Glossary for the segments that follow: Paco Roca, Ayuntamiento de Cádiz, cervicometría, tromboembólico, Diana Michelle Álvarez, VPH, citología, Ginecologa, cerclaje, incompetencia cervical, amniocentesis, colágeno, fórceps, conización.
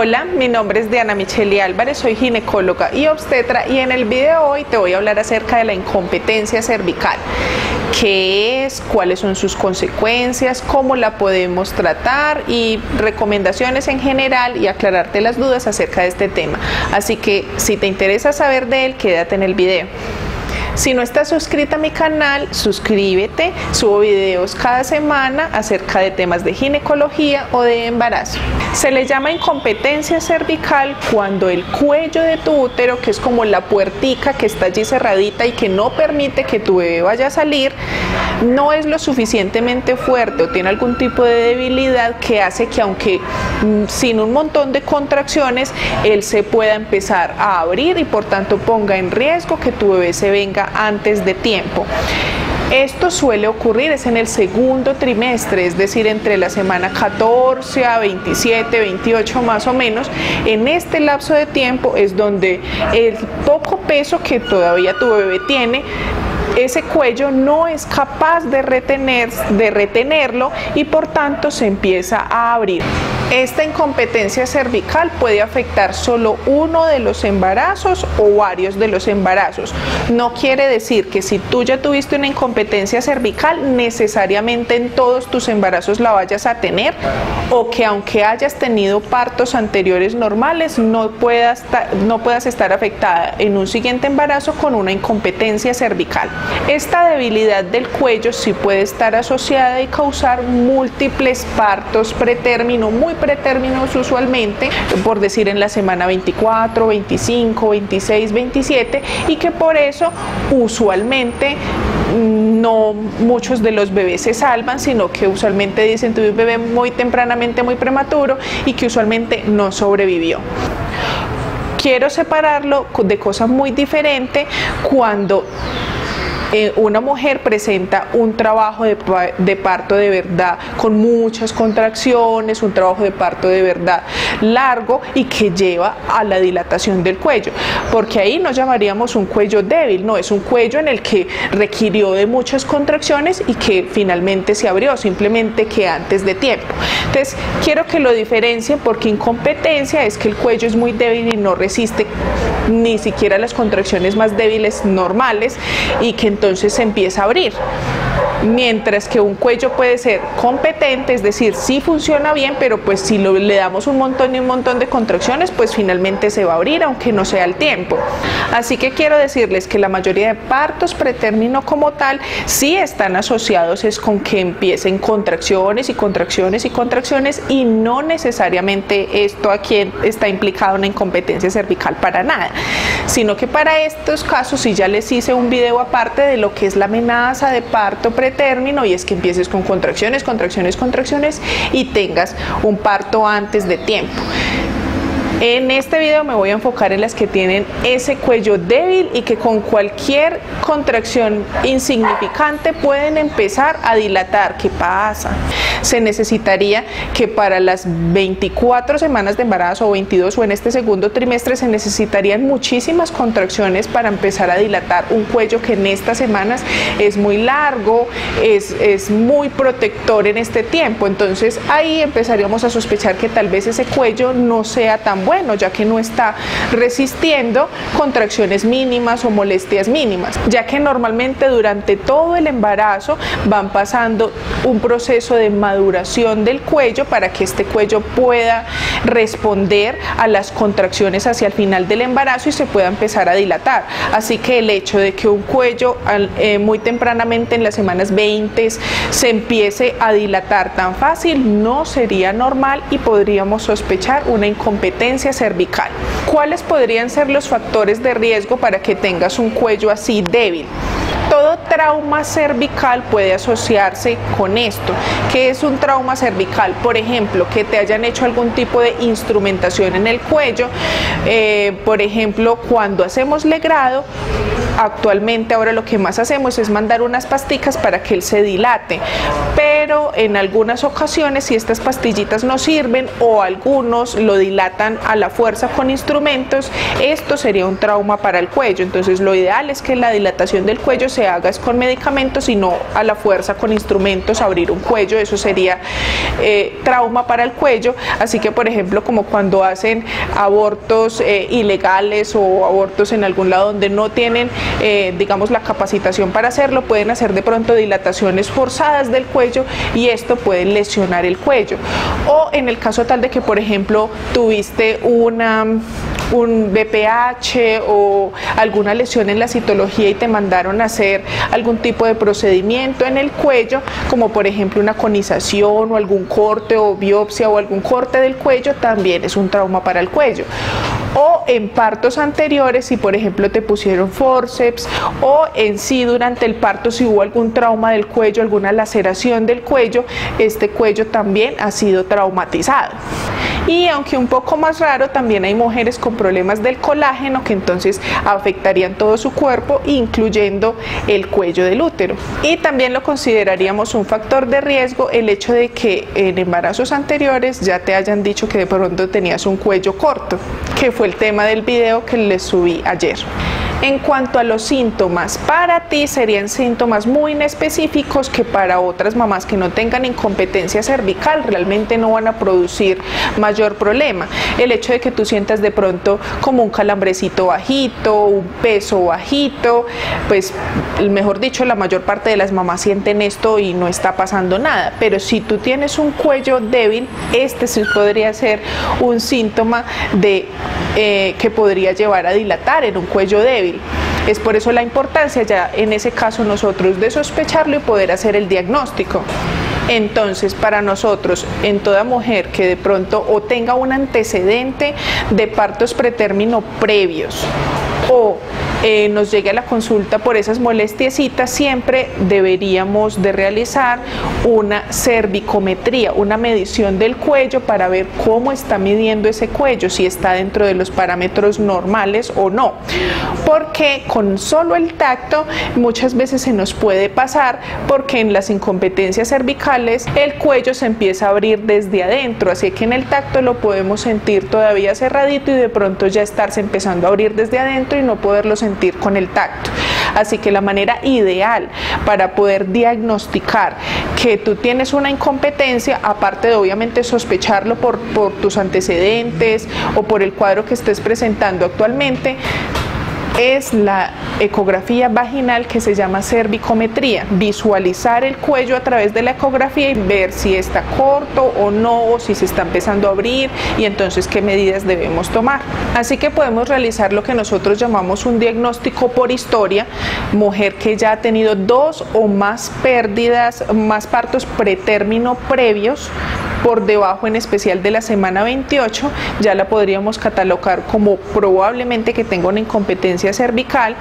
Hola, mi nombre es Diana Michelle Álvarez, soy ginecóloga y obstetra y en el video hoy te voy a hablar acerca de la incompetencia cervical. ¿Qué es? ¿Cuáles son sus consecuencias? ¿Cómo la podemos tratar? Y recomendaciones en general y aclararte las dudas acerca de este tema. Así que si te interesa saber de él, quédate en el video. Si no estás suscrita a mi canal, suscríbete, subo videos cada semana acerca de temas de ginecología o de embarazo. Se le llama incompetencia cervical cuando el cuello de tu útero, que es como la puertica que está allí cerradita y que no permite que tu bebé vaya a salir, no es lo suficientemente fuerte o tiene algún tipo de debilidad que hace que, aunque sin un montón de contracciones, él se pueda empezar a abrir y por tanto ponga en riesgo que tu bebé se venga antes de tiempo. Esto suele ocurrir, es en el segundo trimestre, es decir, entre la semana 14 a 27, 28 más o menos. En este lapso de tiempo es donde el poco peso que todavía tu bebé tiene, ese cuello no es capaz de retenerlo y por tanto se empieza a abrir. Esta incompetencia cervical puede afectar solo uno de los embarazos o varios de los embarazos. No quiere decir que si tú ya tuviste una incompetencia cervical, necesariamente en todos tus embarazos la vayas a tener, o que aunque hayas tenido partos anteriores normales, no puedas estar afectada en un siguiente embarazo con una incompetencia cervical. Esta debilidad del cuello sí puede estar asociada y causar múltiples partos pretérmino, muy pretérminos usualmente, por decir en la semana 24, 25, 26, 27, y que por eso usualmente no muchos de los bebés se salvan, sino que usualmente dicen tuve un bebé muy tempranamente, muy prematuro y que usualmente no sobrevivió. Quiero separarlo de cosas muy diferentes cuando una mujer presenta un trabajo de parto de verdad con muchas contracciones, un trabajo de parto de verdad largo y que lleva a la dilatación del cuello, porque ahí no llamaríamos un cuello débil, no, es un cuello en el que requirió de muchas contracciones y que finalmente se abrió, simplemente que antes de tiempo. Entonces quiero que lo diferencien, porque incompetencia es que el cuello es muy débil y no resiste ni siquiera las contracciones más débiles normales y que entonces se empieza a abrir. Mientras que un cuello puede ser competente, es decir, sí funciona bien, pero pues si le damos un montón de contracciones, pues finalmente se va a abrir, aunque no sea el tiempo. Así que quiero decirles que la mayoría de partos pretérmino como tal sí están asociados es con que empiecen contracciones y contracciones y contracciones, y no necesariamente esto aquí está implicado una incompetencia cervical para nada, sino que para estos casos sí ya les hice un video aparte de lo que es la amenaza de parto pretérmino, y es que empieces con contracciones, contracciones, contracciones y tengas un parto antes de tiempo. En este video me voy a enfocar en las que tienen ese cuello débil y que con cualquier contracción insignificante pueden empezar a dilatar. ¿Qué pasa? Se necesitaría que para las 24 semanas de embarazo o 22 o en este segundo trimestre se necesitarían muchísimas contracciones para empezar a dilatar un cuello que en estas semanas es muy largo, es muy protector en este tiempo. Entonces ahí empezaríamos a sospechar que tal vez ese cuello no sea tan bueno, ya que no está resistiendo contracciones mínimas o molestias mínimas, ya que normalmente durante todo el embarazo van pasando un proceso de maduración del cuello para que este cuello pueda responder a las contracciones hacia el final del embarazo y se pueda empezar a dilatar. Así que el hecho de que un cuello muy tempranamente en las semanas 20 se empiece a dilatar tan fácil no sería normal y podríamos sospechar una incompetencia cervical. ¿Cuáles podrían ser los factores de riesgo para que tengas un cuello así débil? Todo trauma cervical puede asociarse con esto. ¿Qué es un trauma cervical? Por ejemplo, que te hayan hecho algún tipo de instrumentación en el cuello. Por ejemplo, cuando hacemos legrado, actualmente ahora lo que más hacemos es mandar unas pastillas para que él se dilate, pero en algunas ocasiones si estas pastillitas no sirven o algunos lo dilatan a la fuerza con instrumentos, esto sería un trauma para el cuello. Entonces lo ideal es que la dilatación del cuello se haga con medicamentos y no a la fuerza con instrumentos abrir un cuello, eso sería trauma para el cuello. Así que por ejemplo como cuando hacen abortos ilegales o abortos en algún lado donde no tienen digamos la capacitación para hacerlo, pueden hacer de pronto dilataciones forzadas del cuello y esto puede lesionar el cuello. O en el caso tal de que por ejemplo tuviste un VPH o alguna lesión en la citología y te mandaron a hacer algún tipo de procedimiento en el cuello, como por ejemplo una conización o algún corte o biopsia o algún corte del cuello, también es un trauma para el cuello. O en partos anteriores, si por ejemplo te pusieron fórceps, o en sí durante el parto si hubo algún trauma del cuello, alguna laceración del cuello, este cuello también ha sido traumatizado. Y aunque un poco más raro, también hay mujeres con problemas del colágeno que entonces afectarían todo su cuerpo, incluyendo el cuello del útero. Y también lo consideraríamos un factor de riesgo el hecho de que en embarazos anteriores ya te hayan dicho que de pronto tenías un cuello corto, que fue el tema del video que les subí ayer. En cuanto a los síntomas, para ti serían síntomas muy inespecíficos que para otras mamás que no tengan incompetencia cervical realmente no van a producir mayor problema. El hecho de que tú sientas de pronto como un calambrecito bajito, un peso bajito, pues mejor dicho, la mayor parte de las mamás sienten esto y no está pasando nada. Pero si tú tienes un cuello débil, este sí podría ser un síntoma de, que podría llevar a dilatar en un cuello débil. Es por eso la importancia ya en ese caso nosotros de sospecharlo y poder hacer el diagnóstico. Entonces para nosotros, en toda mujer que de pronto o tenga un antecedente de partos pretérmino previos o nos llegue a la consulta por esas molestiecitas, siempre deberíamos de realizar una cervicometría, una medición del cuello para ver cómo está midiendo ese cuello, si está dentro de los parámetros normales o no, porque con solo el tacto muchas veces se nos puede pasar, porque en las incompetencias cervicales el cuello se empieza a abrir desde adentro, así que en el tacto lo podemos sentir todavía cerradito y de pronto ya estarse empezando a abrir desde adentro y no poderlo sentir con el tacto. Así que la manera ideal para poder diagnosticar que tú tienes una incompetencia, aparte de obviamente sospecharlo por tus antecedentes o por el cuadro que estés presentando actualmente, es la ecografía vaginal que se llama cervicometría. Visualizar el cuello a través de la ecografía y ver si está corto o no, o si se está empezando a abrir y entonces qué medidas debemos tomar. Así que podemos realizar lo que nosotros llamamos un diagnóstico por historia. Mujer que ya ha tenido dos o más pérdidas, más partos pretérmino previos, por debajo en especial de la semana 28, ya la podríamos catalogar como probablemente que tenga una incompetencia cervical.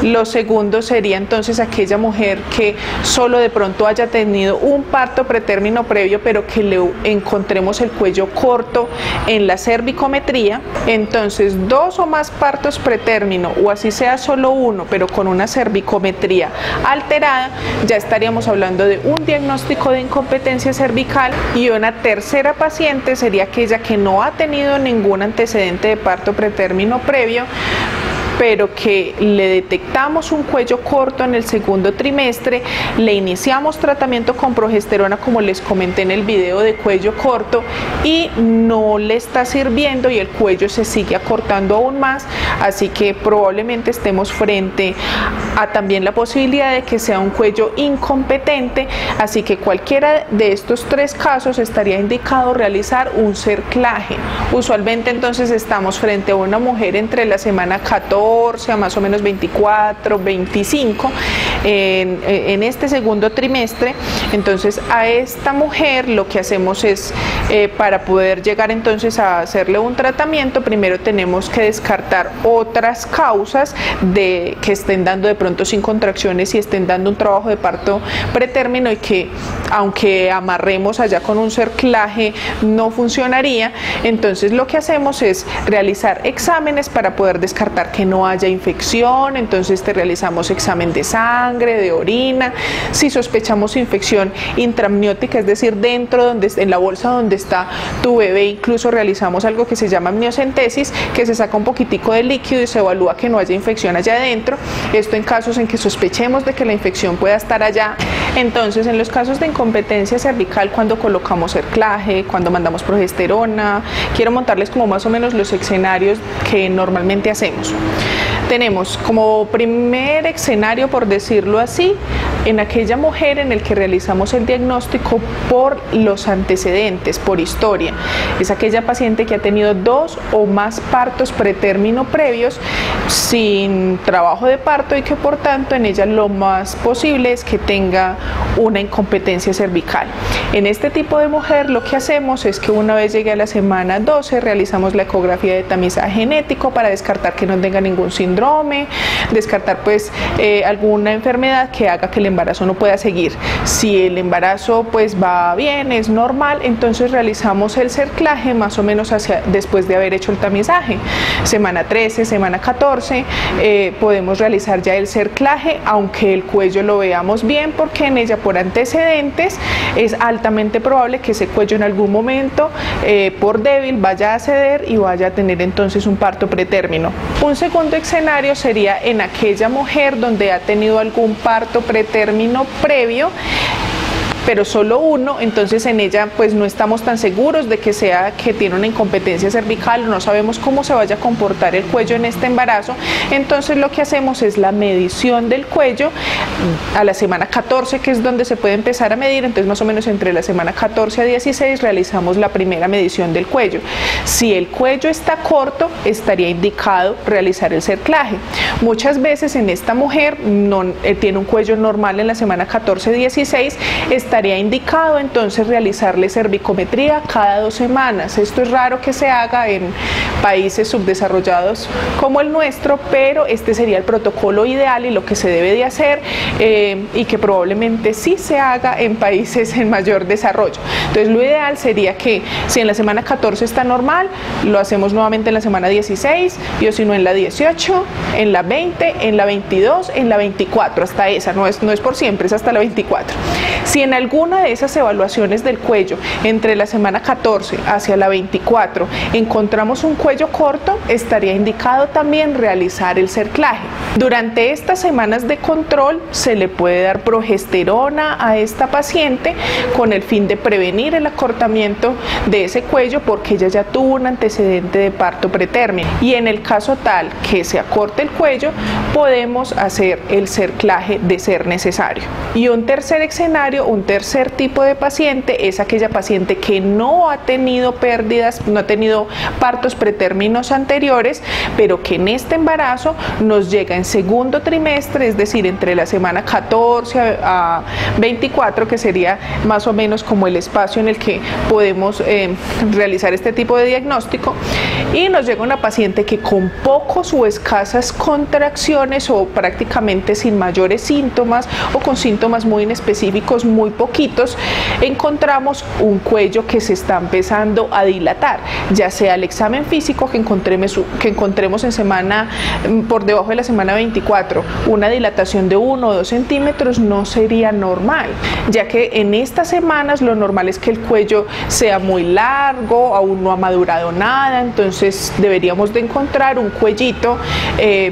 Lo segundo sería entonces aquella mujer que solo de pronto haya tenido un parto pretérmino previo, pero que le encontremos el cuello corto en la cervicometría. Entonces dos o más partos pretérmino, o así sea solo uno, pero con una cervicometría alterada, ya estaríamos hablando de un diagnóstico de incompetencia cervical. Y una tercera paciente sería aquella que no ha tenido ningún antecedente de parto pretérmino previo, pero que le detectamos un cuello corto en el segundo trimestre, le iniciamos tratamiento con progesterona, como les comenté en el video de cuello corto, y no le está sirviendo y el cuello se sigue acortando aún más, así que probablemente estemos frente a también la posibilidad de que sea un cuello incompetente. Así que cualquiera de estos tres casos estaría indicado realizar un cerclaje. Usualmente entonces estamos frente a una mujer entre la semana 14 a más o menos 24, 25, en este segundo trimestre. Entonces a esta mujer lo que hacemos es, para poder llegar entonces a hacerle un tratamiento, primero tenemos que descartar otras causas de que estén dando de pronto sin contracciones y estén dando un trabajo de parto pretérmino y que aunque amarremos allá con un cerclaje no funcionaría. Entonces lo que hacemos es realizar exámenes para poder descartar que no haya infección. Entonces te realizamos examen de sangre, de orina, si sospechamos infección intraamniótica, es decir, dentro donde, en la bolsa donde está tu bebé, incluso realizamos algo que se llama amniocentesis, que se saca un poquitico de líquido y se evalúa que no haya infección allá adentro, esto en casos en que sospechemos de que la infección pueda estar allá. Entonces en los casos de incompetencia cervical, cuando colocamos cerclaje, cuando mandamos progesterona, quiero montarles como más o menos los escenarios que normalmente hacemos. Tenemos como primer escenario, por decirlo así, en aquella mujer en el que realizamos el diagnóstico por los antecedentes, por historia. Es aquella paciente que ha tenido 2 o más partos pretérmino previos sin trabajo de parto y que por tanto en ella lo más posible es que tenga una incompetencia cervical. En este tipo de mujer lo que hacemos es que una vez llegue a la semana 12 realizamos la ecografía de tamizaje genético para descartar que no tenga ningún síndrome, descartar pues alguna enfermedad que haga que el embarazo no pueda seguir. Si el embarazo pues va bien, es normal, entonces realizamos el cerclaje más o menos hacia, después de haber hecho el tamizaje. Semana 13, semana 14 podemos realizar ya el cerclaje, aunque el cuello lo veamos bien, porque en ella por antecedentes es altamente probable que ese cuello en algún momento por débil vaya a ceder y vaya a tener entonces un parto pretérmino. Un segundo escenario sería en aquella mujer donde ha tenido algún parto pretérmino previo, pero solo uno, entonces en ella pues no estamos tan seguros de que sea que tiene una incompetencia cervical, no sabemos cómo se vaya a comportar el cuello en este embarazo, entonces lo que hacemos es la medición del cuello a la semana 14, que es donde se puede empezar a medir, entonces más o menos entre la semana 14 a 16 realizamos la primera medición del cuello. Si el cuello está corto, estaría indicado realizar el cerclaje. Muchas veces en esta mujer no, tiene un cuello normal en la semana 14-16, estaría indicado entonces realizarle cervicometría cada 2 semanas. Esto es raro que se haga en países subdesarrollados como el nuestro, pero este sería el protocolo ideal y lo que se debe de hacer y que probablemente sí se haga en países en mayor desarrollo. Entonces lo ideal sería que si en la semana 14 está normal, lo hacemos nuevamente en la semana 16, y o si no en la 18, en la 20, en la 22, en la 24, hasta esa, no es por siempre, es hasta la 24. Si en alguna de esas evaluaciones del cuello, entre la semana 14 hacia la 24, encontramos un cuello corto, estaría indicado también realizar el cerclaje. Durante estas semanas de control se le puede dar progesterona a esta paciente con el fin de prevenir el acortamiento de ese cuello, porque ella ya tuvo un antecedente de parto pretérmino, y en el caso tal que se acorte el cuello podemos hacer el cerclaje de ser necesario. Y un tercer tipo de paciente es aquella paciente que no ha tenido pérdidas, no ha tenido partos pretérminos anteriores, pero que en este embarazo nos llega en segundo trimestre, es decir, entre la semana 14 a 24, que sería más o menos como el espacio en el que podemos realizar este tipo de diagnóstico, y nos llega una paciente que con pocos o escasas contracciones o prácticamente sin mayores síntomas o con síntomas muy inespecíficos, muy poquitos, encontramos un cuello que se está empezando a dilatar, ya sea el examen físico que encontremos en semana, por debajo de la semana 24, una dilatación de 1 o 2 centímetros no sería normal, ya que en estas semanas lo normal es que el cuello sea muy largo, aún no ha madurado nada, entonces deberíamos de encontrar un cuellito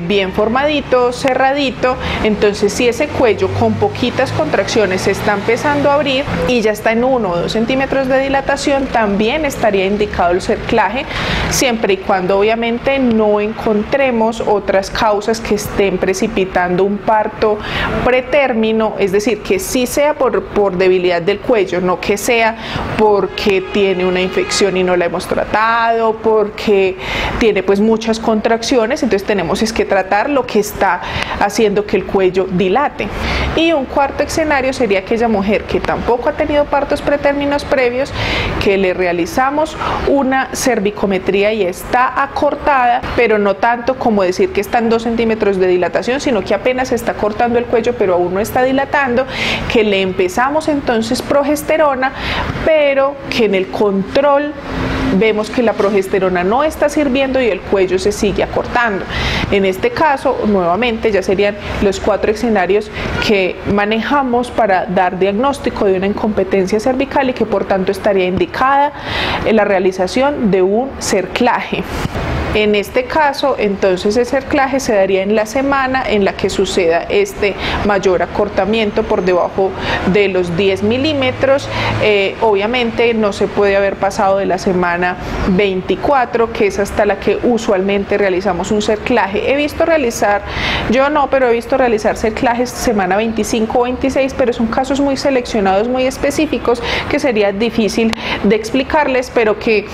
bien formadito, cerradito. Entonces si ese cuello con poquitas contracciones se está empezando a abrir y ya está en 1 o 2 centímetros de dilatación, también estaría indicado el cerclaje, siempre y cuando obviamente no encontremos otras causas que estén precipitando un parto pretérmino, es decir, que sí sea por debilidad del cuello, no que sea porque tiene una infección y no la hemos tratado, porque tiene pues muchas contracciones. Entonces tenemos es que tratar lo que está haciendo que el cuello dilate. Y un cuarto escenario sería aquella mujer que tampoco ha tenido partos pretérminos previos, que le realizamos una cervicometría y está acortada, pero no tanto como decir que están 2 centímetros de dilatación, sino que apenas está cortando el cuello, pero aún no está dilatando, que le empezamos entonces progesterona, pero que en el control vemos que la progesterona no está sirviendo y el cuello se sigue acortando. En este caso, nuevamente, ya serían los 4 escenarios que manejamos para dar diagnóstico de una incompetencia cervical y que por tanto estaría indicada en la realización de un cerclaje. En este caso, entonces, el cerclaje se daría en la semana en la que suceda este mayor acortamiento por debajo de los 10 milímetros. Obviamente no se puede haber pasado de la semana 24, que es hasta la que usualmente realizamos un cerclaje. He visto realizar, yo no, pero he visto realizar cerclajes semana 25 o 26, pero son casos muy seleccionados, muy específicos, que sería difícil de explicarles, pero que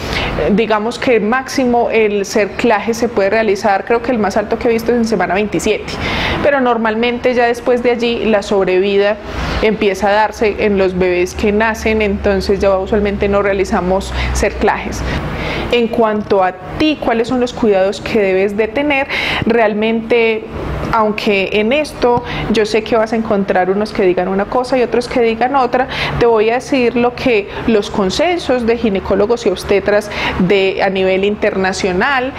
digamos que máximo el cerclaje se puede realizar, creo que el más alto que he visto es en semana 27, pero normalmente ya después de allí la sobrevida empieza a darse en los bebés que nacen, entonces ya usualmente no realizamos cerclajes. En cuanto a ti, ¿cuáles son los cuidados que debes de tener? Realmente, aunque en esto yo sé que vas a encontrar unos que digan una cosa y otros que digan otra, te voy a decir lo que los consensos de ginecólogos y obstetras a nivel internacional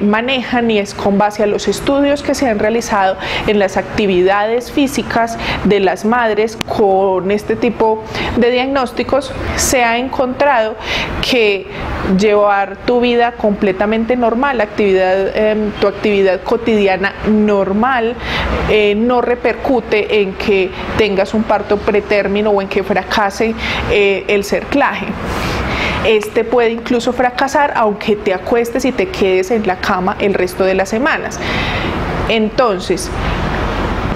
manejan, y es con base a los estudios que se han realizado en las actividades físicas de las madres con este tipo de diagnósticos. Se ha encontrado que llevar tu vida completamente normal, tu actividad cotidiana normal, no repercute en que tengas un parto pretérmino o en que fracase el cerclaje. Este puede incluso fracasar aunque te acuestes y te quedes en la cama el resto de las semanas. Entonces,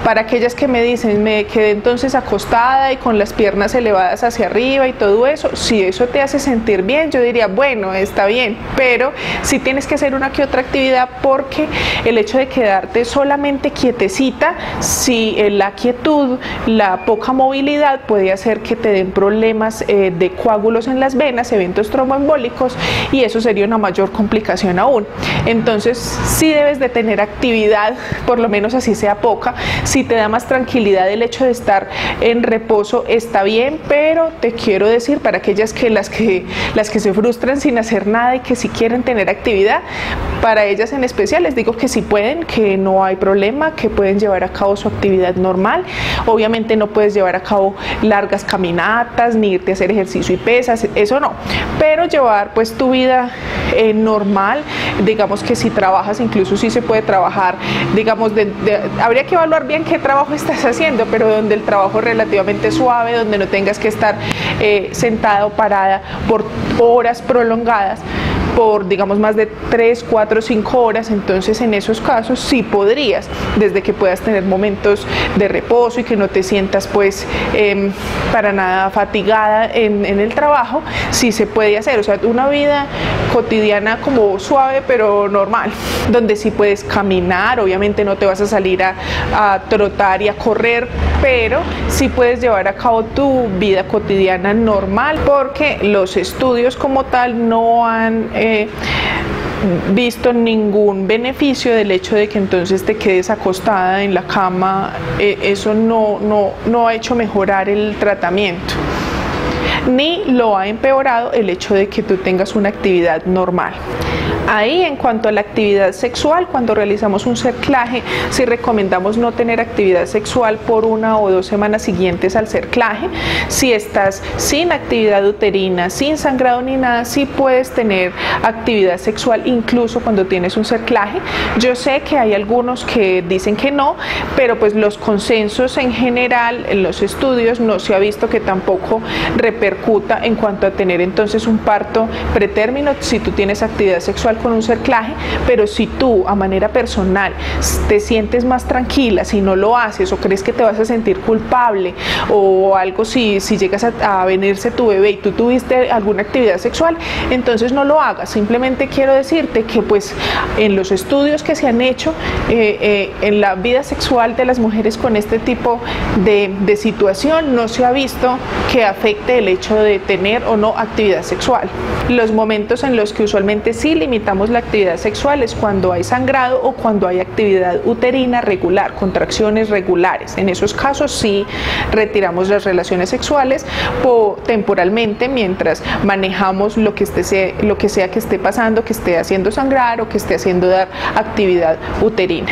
para aquellas que me dicen, me quedé entonces acostada y con las piernas elevadas hacia arriba y todo eso, si eso te hace sentir bien, yo diría, bueno, está bien, pero si tienes que hacer una que otra actividad, porque el hecho de quedarte solamente quietecita, si la quietud, la poca movilidad puede hacer que te den problemas de coágulos en las venas, eventos tromboembólicos, y eso sería una mayor complicación aún. Entonces, sí debes de tener actividad, por lo menos así sea poca. Si te da más tranquilidad el hecho de estar en reposo, está bien, pero te quiero decir, para aquellas que las que se frustran sin hacer nada y que si quieren tener actividad, para ellas en especial les digo que si pueden, que no hay problema, que pueden llevar a cabo su actividad normal. Obviamente no puedes llevar a cabo largas caminatas, ni irte a hacer ejercicio y pesas, eso no, pero llevar pues tu vida normal. Digamos que si trabajas, incluso si se puede trabajar, digamos, habría que evaluar bien qué trabajo estás haciendo, pero donde el trabajo es relativamente suave, donde no tengas que estar sentada o parada por horas prolongadas, por digamos más de 3, 4, 5 horas, entonces en esos casos sí podrías, desde que puedas tener momentos de reposo y que no te sientas pues para nada fatigada en el trabajo, sí se puede hacer, o sea, una vida cotidiana como suave pero normal, donde sí puedes caminar, obviamente no te vas a salir a trotar y a correr, pero sí puedes llevar a cabo tu vida cotidiana normal, porque los estudios como tal no han visto ningún beneficio del hecho de que entonces te quedes acostada en la cama. Eso no ha hecho mejorar el tratamiento, ni lo ha empeorado el hecho de que tú tengas una actividad normal. Ahí, en cuanto a la actividad sexual, cuando realizamos un cerclaje, sí recomendamos no tener actividad sexual por 1 o 2 semanas siguientes al cerclaje. Si estás sin actividad uterina, sin sangrado ni nada, sí puedes tener actividad sexual incluso cuando tienes un cerclaje. Yo sé que hay algunos que dicen que no, pero pues los consensos en general, en los estudios, no se ha visto que tampoco repercuten repercuta en cuanto a tener entonces un parto pretérmino si tú tienes actividad sexual con un cerclaje. Pero si tú a manera personal te sientes más tranquila, si no lo haces o crees que te vas a sentir culpable o algo, si llegas a venirse tu bebé y tú tuviste alguna actividad sexual, entonces no lo hagas. Simplemente quiero decirte que pues en los estudios que se han hecho en la vida sexual de las mujeres con este tipo de situación, no se ha visto que afecte el hecho de tener o no actividad sexual. Los momentos en los que usualmente sí limitamos la actividad sexual es cuando hay sangrado o cuando hay actividad uterina regular, contracciones regulares. En esos casos sí retiramos las relaciones sexuales temporalmente mientras manejamos lo que sea que esté pasando, que esté haciendo sangrar o que esté haciendo dar actividad uterina.